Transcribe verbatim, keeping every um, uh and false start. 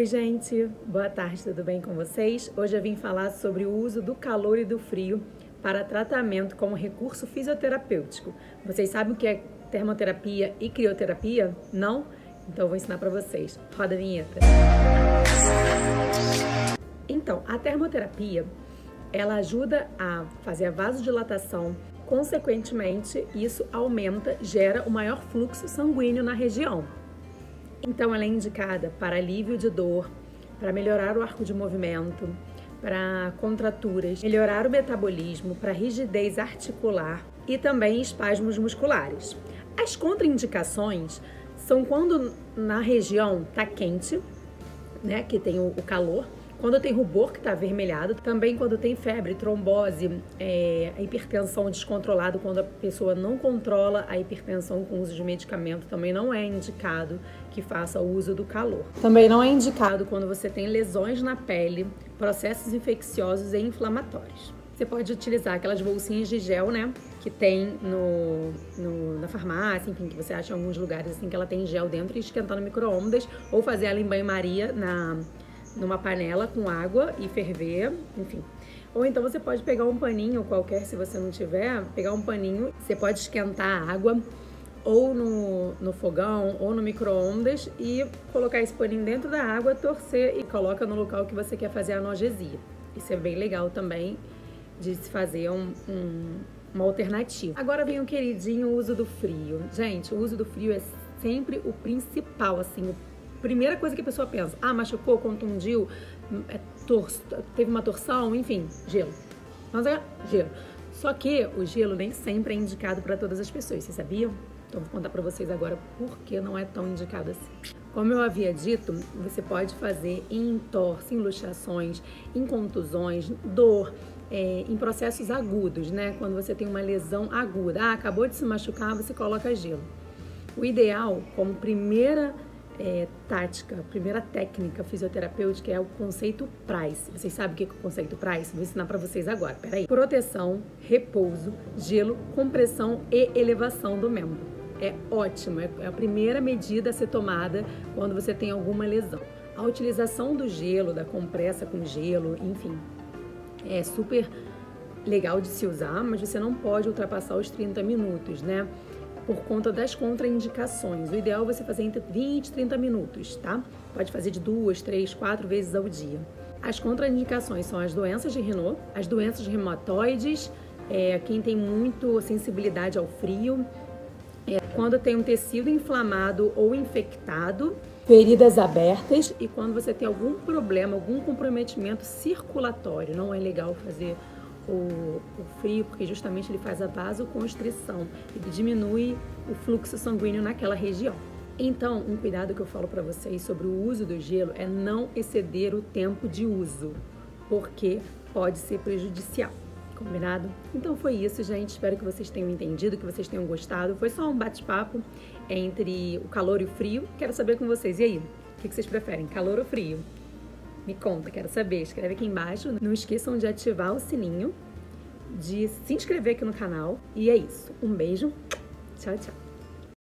Oi gente, boa tarde, tudo bem com vocês? Hoje eu vim falar sobre o uso do calor e do frio para tratamento como recurso fisioterapêutico. Vocês sabem o que é termoterapia e crioterapia? Não? Então eu vou ensinar para vocês. Roda a vinheta. Então, a termoterapia, ela ajuda a fazer a vasodilatação, consequentemente isso aumenta, gera o maior fluxo sanguíneo na região. Então ela é indicada para alívio de dor, para melhorar o arco de movimento, para contraturas, melhorar o metabolismo, para rigidez articular e também espasmos musculares. As contraindicações são quando na região está quente, né, que tem o calor, quando tem rubor, que está avermelhado, também quando tem febre, trombose, é, hipertensão descontrolada, quando a pessoa não controla a hipertensão com o uso de medicamento, também não é indicado que faça o uso do calor. Também não é indicado quando você tem lesões na pele, processos infecciosos e inflamatórios. Você pode utilizar aquelas bolsinhas de gel, né, que tem no, no, na farmácia, enfim, que você acha em alguns lugares assim, que ela tem gel dentro, e esquentar no micro-ondas, ou fazer ela em banho-maria na... numa panela com água e ferver, enfim. Ou então você pode pegar um paninho qualquer, se você não tiver, pegar um paninho, você pode esquentar a água ou no, no fogão ou no micro-ondas e colocar esse paninho dentro da água, torcer e coloca no local que você quer fazer a analgesia. Isso é bem legal também de se fazer um, um, uma alternativa. Agora vem o queridinho, o uso do frio. Gente, o uso do frio é sempre o principal, assim, o primeira coisa que a pessoa pensa, ah, machucou, contundiu, torço, teve uma torção, enfim, gelo. Mas é gelo. Só que o gelo nem sempre é indicado para todas as pessoas, vocês sabiam? Então vou contar para vocês agora por que não é tão indicado assim. Como eu havia dito, você pode fazer em entorse, em luxações, em contusões, dor, é, em processos agudos, né? Quando você tem uma lesão aguda, ah, acabou de se machucar, você coloca gelo. O ideal, como primeira É, tática, a primeira técnica fisioterapêutica é o conceito Price. Vocês sabem o que é o conceito Price? Vou ensinar para vocês agora, peraí. Proteção, repouso, gelo, compressão e elevação do membro. É ótimo, é a primeira medida a ser tomada quando você tem alguma lesão. A utilização do gelo, da compressa com gelo, enfim, é super legal de se usar, mas você não pode ultrapassar os trinta minutos, né? Por conta das contraindicações. O ideal é você fazer entre vinte e trinta minutos, tá? Pode fazer de duas, três, quatro vezes ao dia. As contraindicações são as doenças de Raynaud, as doenças reumatoides, é, quem tem muito sensibilidade ao frio, é, quando tem um tecido inflamado ou infectado, feridas abertas e quando você tem algum problema, algum comprometimento circulatório. Não é legal fazer O, o frio, porque justamente ele faz a vasoconstrição e diminui o fluxo sanguíneo naquela região. Então, um cuidado que eu falo para vocês sobre o uso do gelo é não exceder o tempo de uso, porque pode ser prejudicial. Combinado? Então foi isso, gente. Espero que vocês tenham entendido, que vocês tenham gostado. Foi só um bate-papo entre o calor e o frio. Quero saber com vocês. E aí, o que vocês preferem, calor ou frio? Me conta, quero saber, escreve aqui embaixo. Não esqueçam de ativar o sininho, de se inscrever aqui no canal. E é isso, um beijo, tchau, tchau.